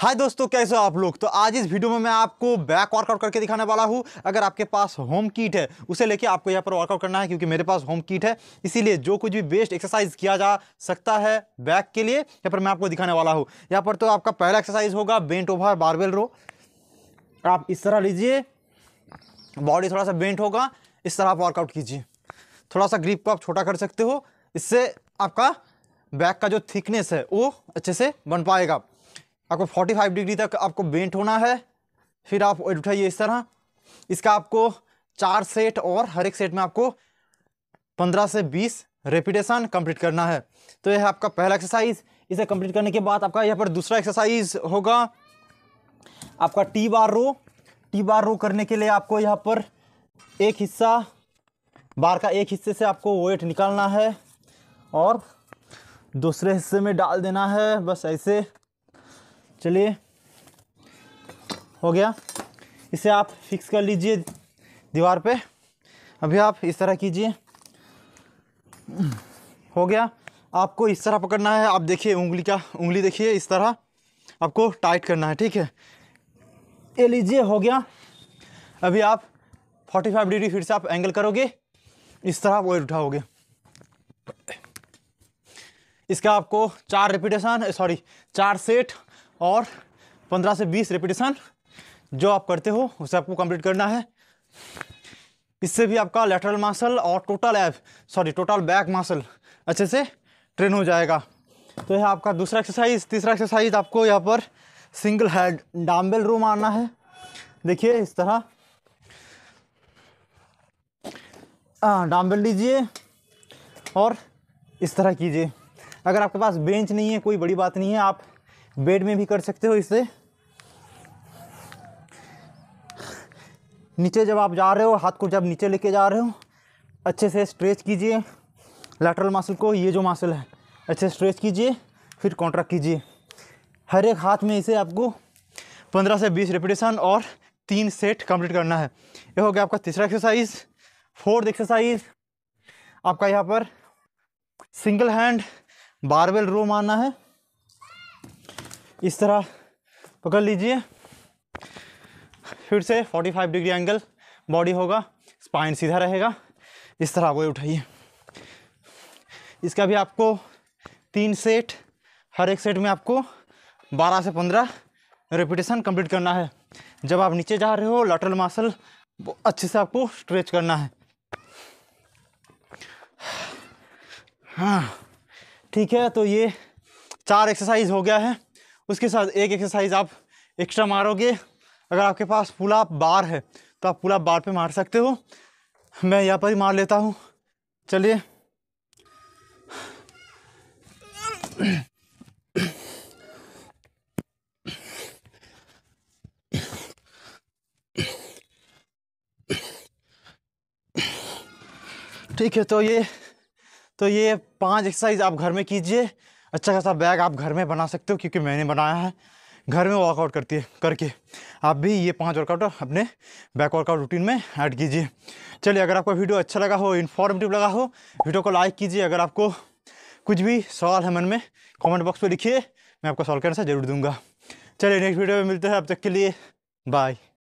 हाय दोस्तों, कैसे हो आप लोग। तो आज इस वीडियो में मैं आपको बैक वर्कआउट करके दिखाने वाला हूं। अगर आपके पास होम किट है उसे लेके आपको यहाँ पर वर्कआउट करना है, क्योंकि मेरे पास होम किट है। इसीलिए जो कुछ भी बेस्ट एक्सरसाइज किया जा सकता है बैक के लिए यहाँ पर मैं आपको दिखाने वाला हूँ। यहाँ पर तो आपका पहला एक्सरसाइज होगा बेंट ओवर बारबेल रो। आप इस तरह लीजिए, बॉडी थोड़ा सा बेंट होगा, इस तरह आप वर्कआउट कीजिए। थोड़ा सा ग्रिप को आप छोटा कर सकते हो, इससे आपका बैक का जो थिकनेस है वो अच्छे से बन पाएगा। आपको 45 डिग्री तक आपको बेंट होना है, फिर आप वेट उठाइए इस तरह। इसका आपको 4 सेट और हर एक सेट में आपको 15 से 20 रेपिटेशन कंप्लीट करना है। तो यह है आपका पहला एक्सरसाइज। इसे कंप्लीट करने के बाद आपका यहाँ पर दूसरा एक्सरसाइज होगा आपका टी बार रो। टी बार रो करने के लिए आपको यहाँ पर एक हिस्सा बार का एक हिस्से से आपको वेट निकालना है और दूसरे हिस्से में डाल देना है, बस ऐसे। चलिए, हो गया। इसे आप फिक्स कर लीजिए दीवार पे। अभी आप इस तरह कीजिए, हो गया। आपको इस तरह पकड़ना है, आप देखिए उंगली देखिए, इस तरह आपको टाइट करना है, ठीक है। ये लीजिए, हो गया। अभी आप 45 डिग्री फिर से आप एंगल करोगे, इस तरह वेट उठाओगे। इसका आपको 4 सेट और 15 से 20 रेपिटेशन जो आप करते हो उसे आपको कंप्लीट करना है। इससे भी आपका लेटरल मासल और टोटल बैक मासल अच्छे से ट्रेन हो जाएगा। तो यह आपका दूसरा एक्सरसाइज। तीसरा एक्सरसाइज आपको यहाँ पर सिंगल हैंड डम्बल रो मारना है। देखिए इस तरह डम्बल लीजिए और इस तरह कीजिए। अगर आपके पास बेंच नहीं है कोई बड़ी बात नहीं है, आप बेड में भी कर सकते हो। इससे नीचे जब आप जा रहे हो, हाथ को जब नीचे लेके जा रहे हो, अच्छे से स्ट्रेच कीजिए लैटरल मासल को। ये जो मासल है अच्छे से स्ट्रेच कीजिए, फिर कॉन्ट्रैक्ट कीजिए। हर एक हाथ में इसे आपको 15 से 20 रेपिटेशन और 3 सेट कंप्लीट करना है। ये हो गया आपका तीसरा एक्सरसाइज। फोर्थ एक्सरसाइज आपका यहाँ पर सिंगल हैंड बारबेल रो मारना है। इस तरह पकड़ लीजिए, फिर से 45 डिग्री एंगल बॉडी होगा, स्पाइन सीधा रहेगा। इस तरह वो उठाइए। इसका भी आपको 3 सेट, हर एक सेट में आपको 12 से 15 रेपिटेशन कंप्लीट करना है। जब आप नीचे जा रहे हो, लैटरल मासल अच्छे से आपको स्ट्रेच करना है, हाँ ठीक है। तो ये 4 एक्सरसाइज हो गया है। उसके साथ एक एक्सरसाइज आप एक्स्ट्रा मारोगे। अगर आपके पास पुल अप बार है तो आप पुल अप बार पे मार सकते हो। मैं यहाँ पर ही मार लेता हूँ। चलिए, ठीक है। तो ये 5 एक्सरसाइज आप घर में कीजिए। अच्छा खासा बैग आप घर में बना सकते हो, क्योंकि मैंने बनाया है घर में वर्कआउट करके। आप भी ये 5 वर्कआउट अपने बैक वर्कआउट रूटीन में ऐड कीजिए। चलिए, अगर आपको वीडियो अच्छा लगा हो, इन्फॉर्मेटिव लगा हो, वीडियो को लाइक कीजिए। अगर आपको कुछ भी सवाल है मन में, कमेंट बॉक्स में लिखिए, मैं आपको सॉल्व करने से जरूर दूंगा। चलिए, नेक्स्ट वीडियो में मिलते हैं। अब तक के लिए बाय।